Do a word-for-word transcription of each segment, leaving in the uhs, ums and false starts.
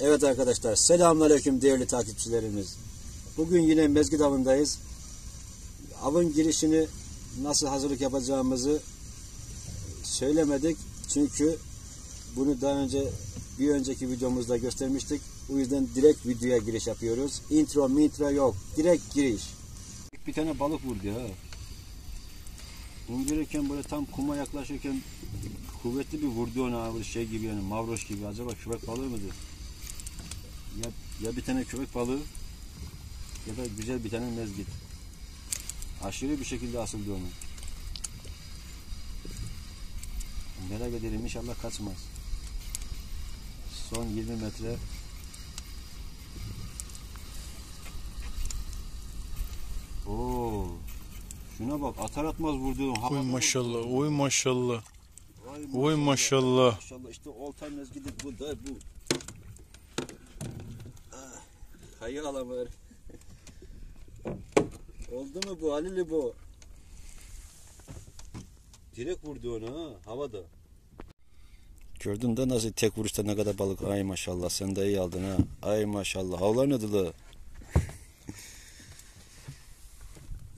Evet arkadaşlar, selamünaleyküm değerli takipçilerimiz. Bugün yine mezgit avındayız. Avın girişini nasıl hazırlık yapacağımızı söylemedik. Çünkü bunu daha önce bir önceki videomuzda göstermiştik. O yüzden direkt videoya giriş yapıyoruz. Intro, mintro yok. Direkt giriş. Bir tane balık vurdu ya. Indirirken böyle tam kuma yaklaşırken kuvvetli bir vurdu ona, şey gibi yani, mavroş gibi. Acaba köpek balığı mıdır? Ya, ya bir tane köpek balığı ya da güzel bir tane mezgit. Aşırı bir şekilde asıldı onu. Merak edelim, inşallah kaçmaz. Son yirmi metre. Oo, şuna bak, atar atmaz vurduğum. Oy maşallah, oy maşallah. Oy maşallah. Maşallah, işte olta mezgidi bu da bu. Hayır alamır. Oldu mu bu Halil'i bu? Direkt vurdu onu ha, havada. Gördün de nasıl tek vuruşta ne kadar balık. Ay maşallah, sen de iyi aldın ha. Ay maşallah, havlar ne dolu.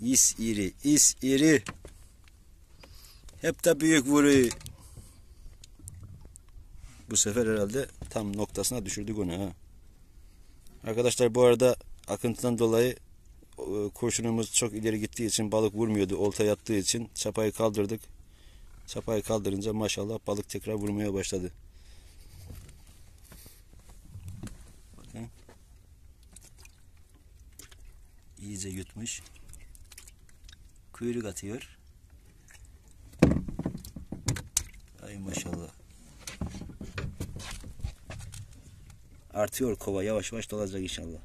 İs iri, is iri. Hep de büyük vuruyor. Bu sefer herhalde tam noktasına düşürdük onu ha. Arkadaşlar bu arada akıntıdan dolayı kurşunumuz çok ileri gittiği için balık vurmuyordu. Olta yattığı için çapayı kaldırdık. Çapayı kaldırınca maşallah balık tekrar vurmaya başladı. Bakın. İyice yutmuş. Kuyruk atıyor. Ay maşallah. Artıyor kova, yavaş yavaş dolacak inşallah.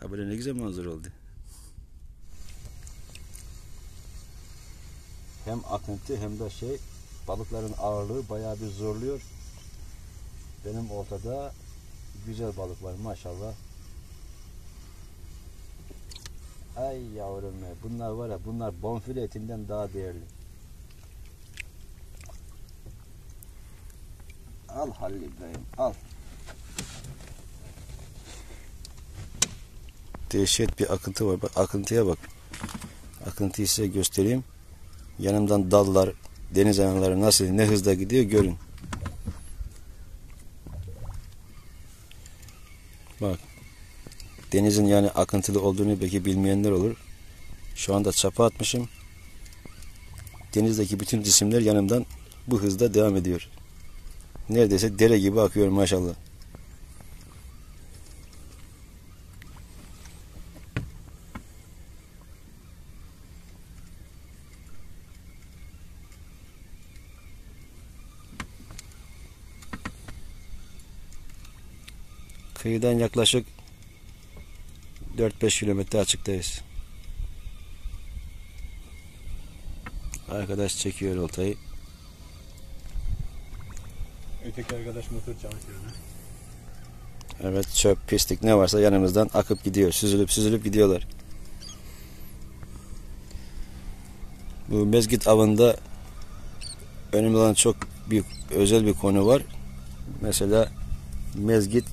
Ha böyle ne güzel manzara oldu. Hem akıntı hem de şey, balıkların ağırlığı bayağı bir zorluyor. Benim ortada güzel balık var maşallah. Ay yavrum ya, bunlar var ya, bunlar bonfile etinden daha değerli. Al Halil İbrahim, al. Dehşet bir akıntı var. Bak, akıntıya bak. Akıntıyı size göstereyim. Yanımdan dallar, deniz anaları nasıl, ne hızla gidiyor görün. Bak. Denizin yani akıntılı olduğunu belki bilmeyenler olur. Şu anda çapa atmışım. Denizdeki bütün cisimler yanımdan bu hızda devam ediyor. Neredeyse dere gibi akıyor maşallah. Kıyıdan yaklaşık dört beş kilometre açıktayız. Arkadaş çekiyor oltayı. Öteki arkadaş motor çalışıyor. Evet, çöp, pislik ne varsa yanımızdan akıp gidiyor. Süzülüp süzülüp gidiyorlar. Bu mezgit avında önemli olan çok büyük, özel bir konu var. Mesela mezgit,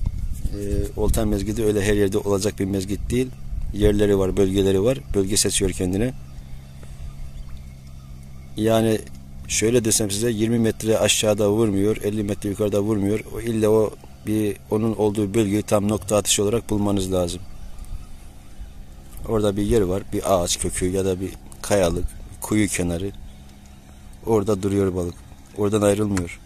e, oltan mezgidi öyle her yerde olacak bir mezgit değil. Yerleri var, bölgeleri var. Bölge seçiyor kendine. Yani şöyle desem size, yirmi metre aşağıda vurmuyor, elli metre yukarıda vurmuyor. O illa o bir onun olduğu bölgeyi tam nokta atışı olarak bulmanız lazım. Orada bir yer var, bir ağaç kökü ya da bir kayalık, kuyu kenarı. Orada duruyor balık. Oradan ayrılmıyor.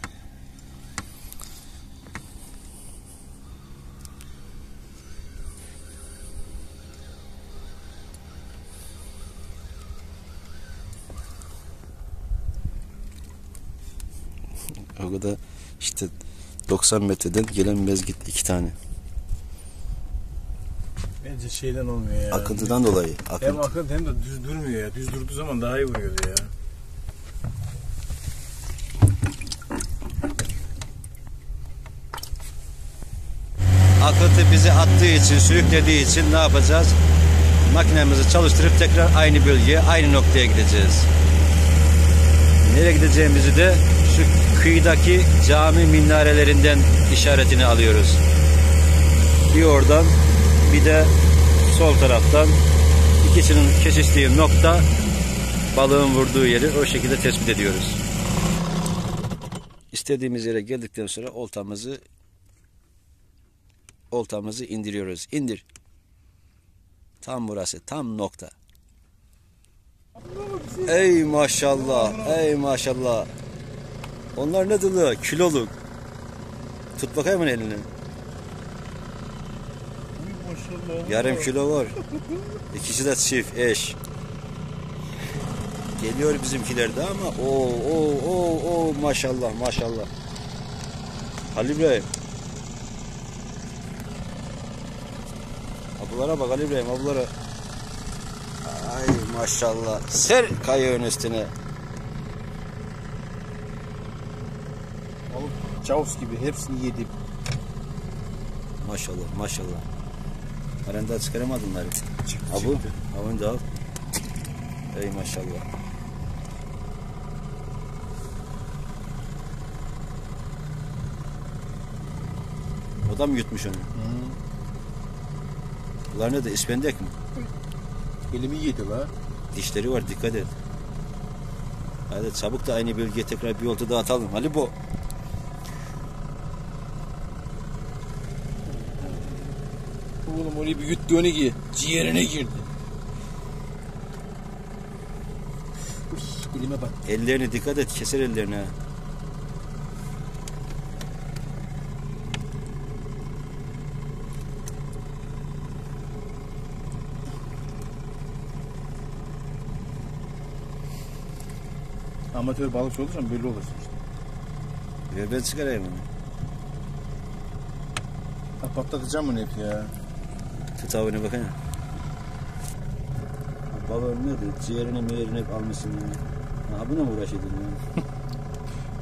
O da işte doksan metreden gelen mezgit iki tane. Bence şeyden olmuyor ya. Akıntıdan dolayı. Akıntı. Hem akıntı hem de düz durmuyor ya. Düz durduğu zaman daha iyi vuruyordu ya. Akıntı bizi attığı için, sürüklediği için ne yapacağız? Makinemizi çalıştırıp tekrar aynı bölgeye, aynı noktaya gideceğiz. Nereye gideceğimizi de şu kıyıdaki cami minarelerinden işaretini alıyoruz. Bir oradan bir de sol taraftan, ikisinin kesiştiği nokta balığın vurduğu yeri o şekilde tespit ediyoruz. İstediğimiz yere geldikten sonra oltamızı oltamızı indiriyoruz. İndir. Tam burası, tam nokta. Ey maşallah, ey maşallah. Onlar ne dolu, kiloluk. Tut bakayım elini. Yarım kilo var. İkisi de çift, eş. Geliyor bizimkiler de ama o o o o maşallah maşallah. Halil Bey. Ablara bak Ali İbrahim, ablara. Ay maşallah. Ser kayığın üstüne. Balık çavus gibi hepsini yedim. Maşallah maşallah. Arenda çıkaramadın bari. Abu, avını da al. Ey maşallah. O da mı yutmuş onu? Hmm. Bunlar ne de ispendek mi? Elimi yedi la. Dişleri var, dikkat et. Hadi çabuk da aynı bölgeye tekrar bir olta daha atalım. Hadi bu. Oğlum orayı bir yuttu, öne gir. Ciğerine girdi. Uf, elime bak. Ellerine dikkat et, keser ellerine. Amatör balıkçı olursan belli olursun işte. Ver ben çıkarayım onu. Ha, patlatacağım onu hep ya. Tut avına bakayım. Balığı ölmüyordu. Ciğerini meğerini hep almışsın ya. Ha, buna mı uğraşıyordun ya?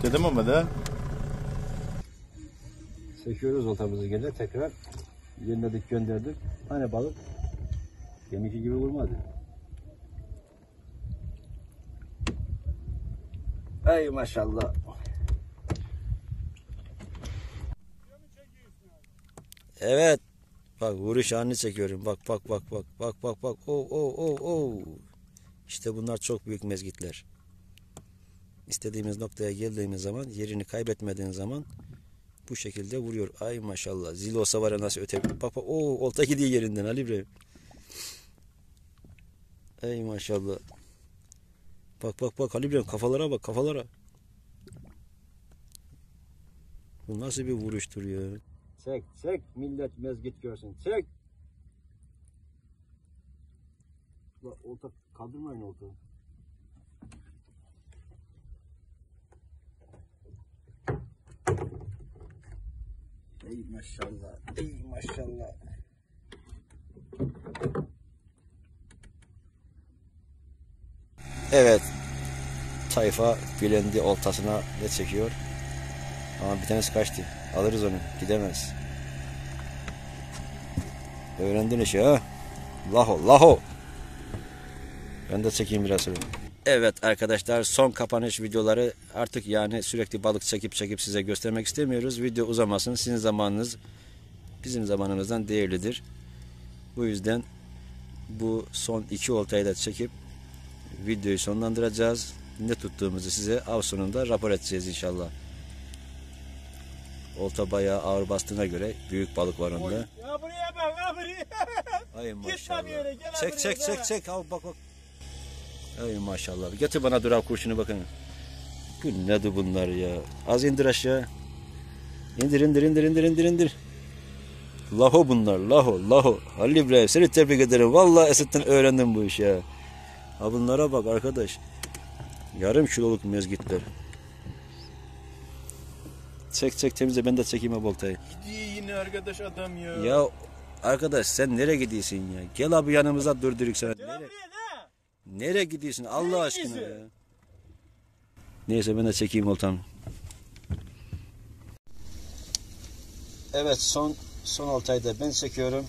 Dedim ama da. Sekiyoruz oltamızı gene tekrar. Yeniledik, gönderdik. Hani balık deminki gibi vurmadı. Ey maşallah. Evet. Bak vuruş anını çekiyorum. Bak bak bak bak bak bak bak. Oo oo oo oo. İşte bunlar çok büyük mezgitler. İstediğimiz noktaya geldiğimiz zaman, yerini kaybetmediğin zaman bu şekilde vuruyor. Ay maşallah. Zil olsa var ya nasıl öte. Bak bak. Oo olta gidiyor yerinden Ali İbrahim. Ey maşallah. Bak bak bak Ali İbrahim, kafalara bak, kafalara. Bu nasıl bir vuruştur ya. Çek çek millet mezgit görsün. Çek. La olta kaldırmayın olta. Ey maşallah. Ey maşallah. Evet, tayfa bilendi oltasına ne çekiyor? Ama bir tanesi kaçtı. Alırız onu, gidemez. Öğrendin işi ha? Laho, laho. Ben de çekeyim biraz öyle. Evet arkadaşlar, son kapanış videoları artık yani sürekli balık çekip çekip size göstermek istemiyoruz. Video uzamasın, sizin zamanınız bizim zamanımızdan değerlidir. Bu yüzden bu son iki oltayı da çekip videoyu sonlandıracağız. Ne tuttuğumuzu size av sonunda rapor edeceğiz inşallah. Olta bayağı ağır bastığına göre büyük balık var onda. Ya buraya bak, ya buraya. Ay maşallah. Öyle, çek, çek, çek, çek, çek. Al bak bak. Ay maşallah. Getir bana durav kurşunu bakın. Bu nedir bunlar ya? Az indir aşağı. İndir, indir, indir, indir, indir, indir. Laho bunlar, laho, laho. Halil İbrahim, seni tebrik ederim. Vallahi Esed'den öğrendim bu işi ya. Ha bunlara bak arkadaş. Yarım kiloluk mezgitler. Çek çek temizle, ben de çekeyim abi oltayı. Gidiyor yine arkadaş adam ya. Ya arkadaş sen nereye gidiyorsun ya? Gel abi yanımıza durduruk sana. Nereye, nereye gidiyorsun Allah aşkına ya? Neyse ben de çekeyim oltamı. Evet son son oltayı da ben çekiyorum.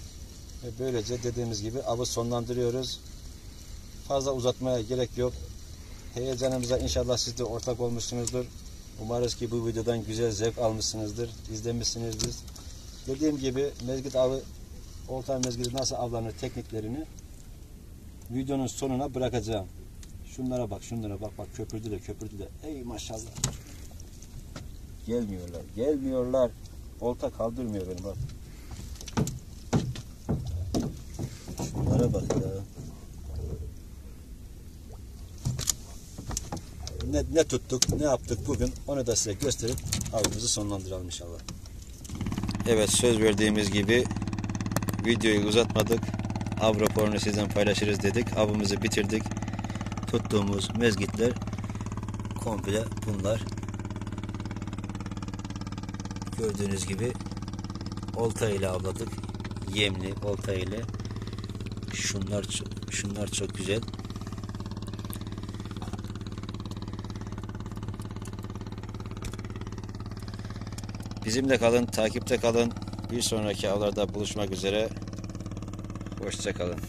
Ve böylece dediğimiz gibi avı sonlandırıyoruz. Fazla uzatmaya gerek yok. Heyecanımıza inşallah siz de ortak olmuşsunuzdur. Umarız ki bu videodan güzel zevk almışsınızdır, izlemişsinizdir. Dediğim gibi mezgit avı, olta mezgiti nasıl avlanır tekniklerini videonun sonuna bırakacağım. Şunlara bak, şunlara bak, bak köpürdü de köpürdü de. Ey maşallah. Gelmiyorlar, gelmiyorlar. Olta kaldırmıyor benim bak. Şunlara bak ya. Ne, ne tuttuk, ne yaptık bugün onu da size gösterip avımızı sonlandıralım inşallah. Evet, söz verdiğimiz gibi videoyu uzatmadık. Av raporunu sizden paylaşırız dedik. Avımızı bitirdik. Tuttuğumuz mezgitler komple bunlar. Gördüğünüz gibi olta ile avladık. Yemli olta ile. Şunlar, şunlar çok güzel. Bizimle kalın, takipte kalın. Bir sonraki avlarda buluşmak üzere. Hoşça kalın.